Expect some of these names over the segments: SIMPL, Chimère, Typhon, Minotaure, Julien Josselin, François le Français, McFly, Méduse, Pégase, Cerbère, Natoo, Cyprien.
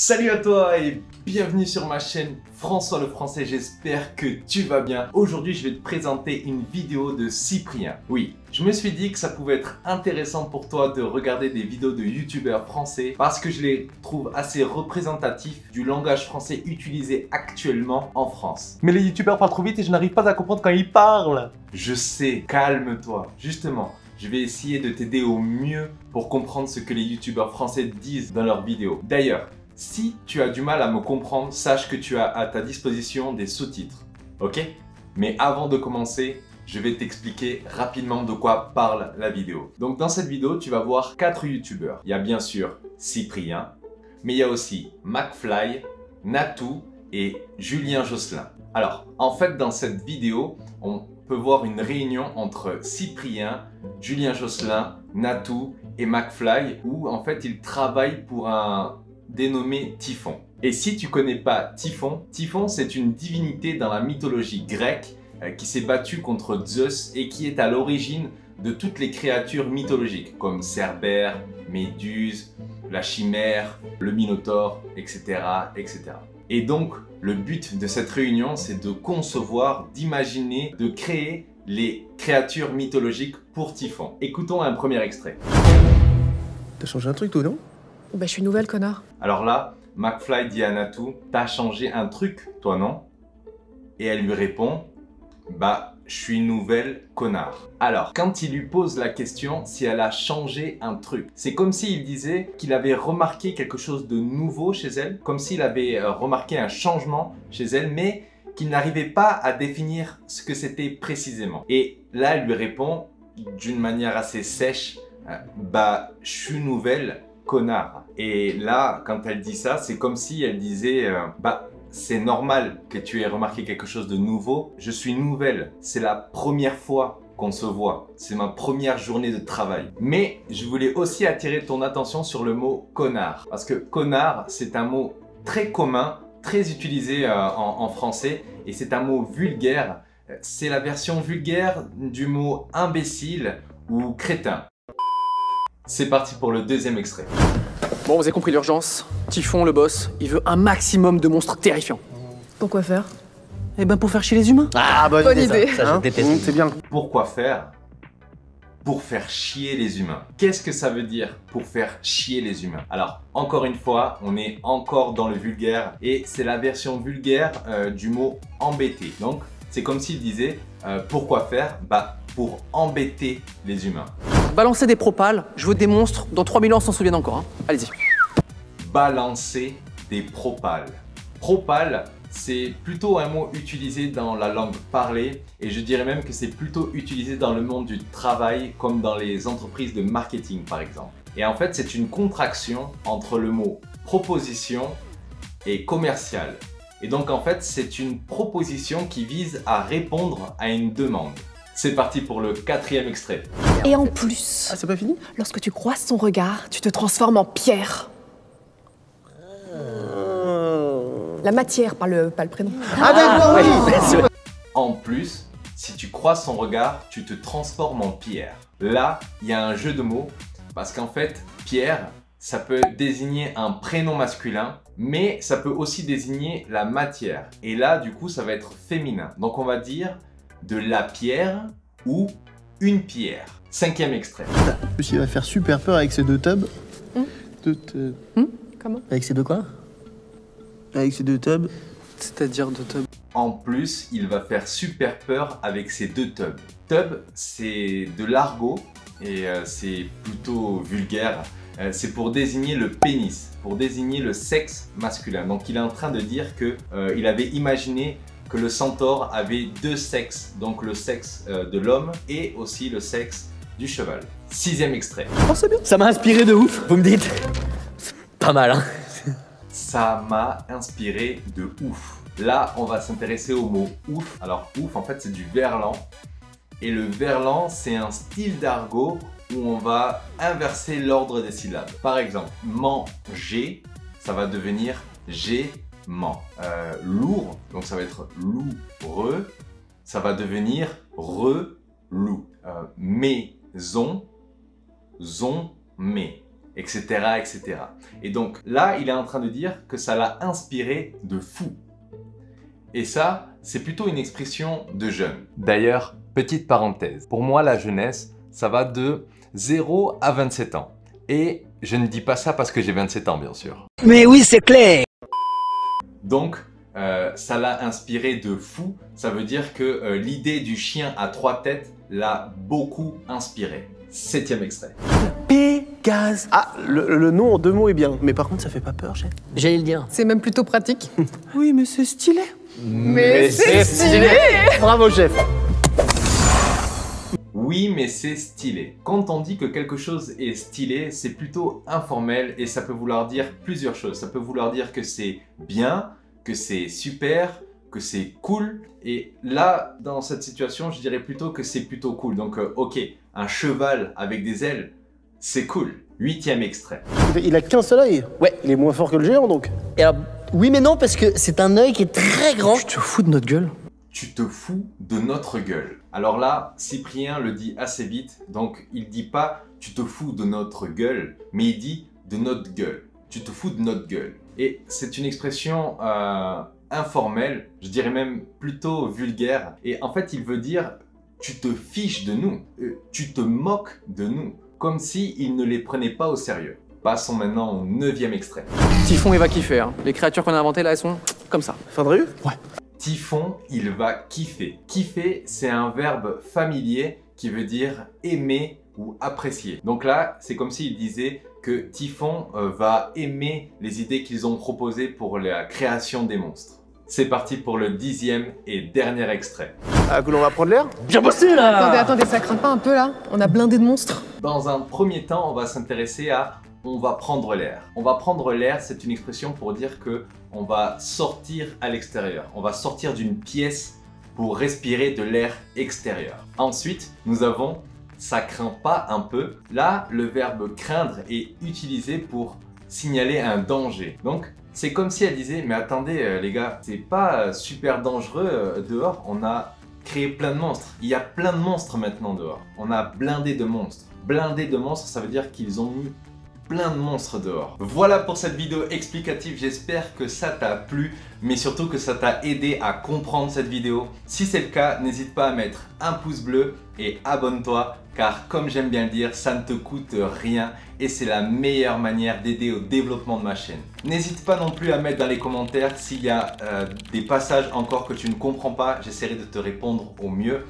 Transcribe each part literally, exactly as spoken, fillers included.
Salut à toi et bienvenue sur ma chaîne François le Français, j'espère que tu vas bien. Aujourd'hui je vais te présenter une vidéo de Cyprien. Oui, je me suis dit que ça pouvait être intéressant pour toi de regarder des vidéos de youtubeurs français parce que je les trouve assez représentatifs du langage français utilisé actuellement en France. Mais les youtubeurs parlent trop vite et je n'arrive pas à comprendre quand ils parlent. Je sais, calme-toi. Justement, je vais essayer de t'aider au mieux pour comprendre ce que les youtubeurs français disent dans leurs vidéos. D'ailleurs, si tu as du mal à me comprendre, sache que tu as à ta disposition des sous-titres, ok? Mais avant de commencer, je vais t'expliquer rapidement de quoi parle la vidéo. Donc dans cette vidéo, tu vas voir quatre youtubeurs. Il y a bien sûr Cyprien, mais il y a aussi McFly, Natoo et Julien Josselin. Alors, en fait, dans cette vidéo, on peut voir une réunion entre Cyprien, Julien Josselin, Natoo et McFly où en fait, ils travaillent pour un dénommé Typhon. Et si tu connais pas Typhon, Typhon c'est une divinité dans la mythologie grecque euh, qui s'est battue contre Zeus et qui est à l'origine de toutes les créatures mythologiques comme Cerbère, Méduse, la Chimère, le Minotaure, et cetera, et cetera. Et donc le but de cette réunion c'est de concevoir, d'imaginer, de créer les créatures mythologiques pour Typhon. Écoutons un premier extrait. T'as changé un truc toi non? Bah je suis nouvelle, connard. Alors là, McFly dit à Natoo, t'as changé un truc, toi non? Et elle lui répond, bah je suis nouvelle, connard. Alors, quand il lui pose la question si elle a changé un truc, c'est comme s'il disait qu'il avait remarqué quelque chose de nouveau chez elle, comme s'il avait remarqué un changement chez elle, mais qu'il n'arrivait pas à définir ce que c'était précisément. Et là, elle lui répond d'une manière assez sèche, bah je suis nouvelle, connard. Et là, quand elle dit ça, c'est comme si elle disait euh, bah, c'est normal que tu aies remarqué quelque chose de nouveau. Je suis nouvelle. C'est la première fois qu'on se voit. C'est ma première journée de travail. Mais je voulais aussi attirer ton attention sur le mot connard. Parce que connard, c'est un mot très commun, très utilisé euh, en, en français. Et c'est un mot vulgaire. C'est la version vulgaire du mot imbécile ou crétin. C'est parti pour le deuxième extrait. Bon, vous avez compris l'urgence. Typhon, le boss, il veut un maximum de monstres terrifiants. Pour quoi faire? Eh ben pour faire chier les humains. Ah, bonne, bonne idée. idée. Ça, ça hein? Je déteste. Mmh, c'est bien. Pourquoi faire? Pour faire chier les humains. Qu'est-ce que ça veut dire pour faire chier les humains? Alors, encore une fois, on est encore dans le vulgaire et c'est la version vulgaire euh, du mot embêter. Donc, c'est comme s'il disait euh, pourquoi faire? Bah, pour embêter les humains. Balancer des propales, je veux des monstres, dans trois mille ans on s'en souvient encore, hein. Allez-y. Balancer des propales. Propale, c'est plutôt un mot utilisé dans la langue parlée et je dirais même que c'est plutôt utilisé dans le monde du travail comme dans les entreprises de marketing par exemple. Et en fait c'est une contraction entre le mot proposition et commercial. Et donc en fait c'est une proposition qui vise à répondre à une demande. C'est parti pour le quatrième extrait. Et en plus, ah, c'est pas fini? Lorsque tu croises son regard, tu te transformes en pierre. Euh... La matière, pas le, pas le prénom. Ah, ah d'accord, oui, oui. En plus, si tu croises son regard, tu te transformes en pierre. Là, il y a un jeu de mots, parce qu'en fait, pierre, ça peut désigner un prénom masculin, mais ça peut aussi désigner la matière. Et là, du coup, ça va être féminin. Donc on va dire de la pierre ou une pierre. Cinquième extrait. Il va faire super peur avec ces deux tubs. Mmh. De te... mmh. Comment? Avec ces deux quoi? Avec ces deux tubs. C'est-à-dire deux tubs. En plus, il va faire super peur avec ces deux tubs. Tub, c'est de l'argot et c'est plutôt vulgaire. C'est pour désigner le pénis, pour désigner le sexe masculin. Donc il est en train de dire que euh, il avait imaginé que le centaure avait deux sexes, donc le sexe euh, de l'homme et aussi le sexe du cheval. Sixième extrait. Oh, c'est bien. Ça m'a inspiré de ouf, vous me dites? C'est pas mal, hein? Ça m'a inspiré de ouf. Là, on va s'intéresser au mot ouf. Alors ouf, en fait, c'est du verlan. Et le verlan, c'est un style d'argot où on va inverser l'ordre des syllabes. Par exemple, manger, ça va devenir j'ai. Euh, lourd, donc ça va être loureux, ça va devenir relou. Euh, maison, zon, mais. etc, et cetera. Et donc là, il est en train de dire que ça l'a inspiré de fou. Et ça, c'est plutôt une expression de jeune. D'ailleurs, petite parenthèse, pour moi la jeunesse, ça va de zéro à vingt-sept ans. Et je ne dis pas ça parce que j'ai vingt-sept ans, bien sûr. Mais oui, c'est clair. Donc, euh, ça l'a inspiré de fou. Ça veut dire que euh, l'idée du chien à trois têtes l'a beaucoup inspiré. Septième extrait. Pégase. Ah, le, le nom en deux mots est bien. Mais par contre, ça fait pas peur, Jane. J'allais le dire. C'est même plutôt pratique. Oui, mais c'est stylé. Mais, mais c'est stylé. stylé Bravo, chef. Oui, mais c'est stylé. Quand on dit que quelque chose est stylé, c'est plutôt informel et ça peut vouloir dire plusieurs choses. Ça peut vouloir dire que c'est bien, que c'est super, que c'est cool. Et là, dans cette situation, je dirais plutôt que c'est plutôt cool. Donc, euh, ok, un cheval avec des ailes, c'est cool. Huitième extrait. Il a qu'un seul œil. Ouais. Il est moins fort que le géant, donc. Et alors, oui, mais non, parce que c'est un œil qui est très grand. Je te fous de notre gueule. Tu te fous de notre gueule. Alors là, Cyprien le dit assez vite, donc il dit pas « tu te fous de notre gueule », mais il dit « de notre gueule ». « Tu te fous de notre gueule ». Et c'est une expression euh, informelle, je dirais même plutôt vulgaire. Et en fait, il veut dire « tu te fiches de nous euh, »,« tu te moques de nous », comme s'il ne les prenait pas au sérieux. Passons maintenant au neuvième extrait. Typhon, il va kiffer. Hein. Les créatures qu'on a inventées là, elles sont comme ça. Fin de rue ? Ouais. Typhon, il va kiffer. Kiffer, c'est un verbe familier qui veut dire aimer ou apprécier. Donc là, c'est comme s'il disait que Typhon va aimer les idées qu'ils ont proposées pour la création des monstres. C'est parti pour le dixième et dernier extrait. Ah, que l'on va prendre l'air ? Bien bossé là ! Attendez, attendez, ça craint pas un peu là ? On a blindé de monstres. Dans un premier temps, on va s'intéresser à on va prendre l'air. On va prendre l'air, c'est une expression pour dire que on va sortir à l'extérieur. On va sortir d'une pièce pour respirer de l'air extérieur. Ensuite, nous avons ça craint pas un peu. Là, le verbe craindre est utilisé pour signaler un danger. Donc, c'est comme si elle disait mais attendez les gars, c'est pas super dangereux dehors, on a créé plein de monstres. Il y a plein de monstres maintenant dehors. On a blindé de monstres. Blindé de monstres, ça veut dire qu'ils ont eu plein de monstres dehors. Voilà pour cette vidéo explicative, j'espère que ça t'a plu, mais surtout que ça t'a aidé à comprendre cette vidéo. Si c'est le cas, n'hésite pas à mettre un pouce bleu et abonne-toi, car comme j'aime bien le dire, ça ne te coûte rien et c'est la meilleure manière d'aider au développement de ma chaîne. N'hésite pas non plus à mettre dans les commentaires s'il y a euh, des passages encore que tu ne comprends pas, j'essaierai de te répondre au mieux.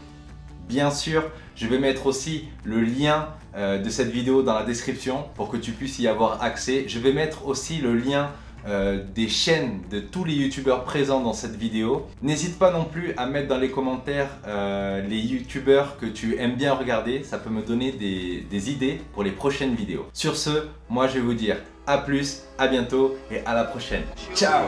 Bien sûr, je vais mettre aussi le lien euh, de cette vidéo dans la description pour que tu puisses y avoir accès. Je vais mettre aussi le lien euh, des chaînes de tous les youtubeurs présents dans cette vidéo. N'hésite pas non plus à mettre dans les commentaires euh, les youtubeurs que tu aimes bien regarder. Ça peut me donner des, des idées pour les prochaines vidéos. Sur ce, moi je vais vous dire à plus, à bientôt et à la prochaine. Ciao!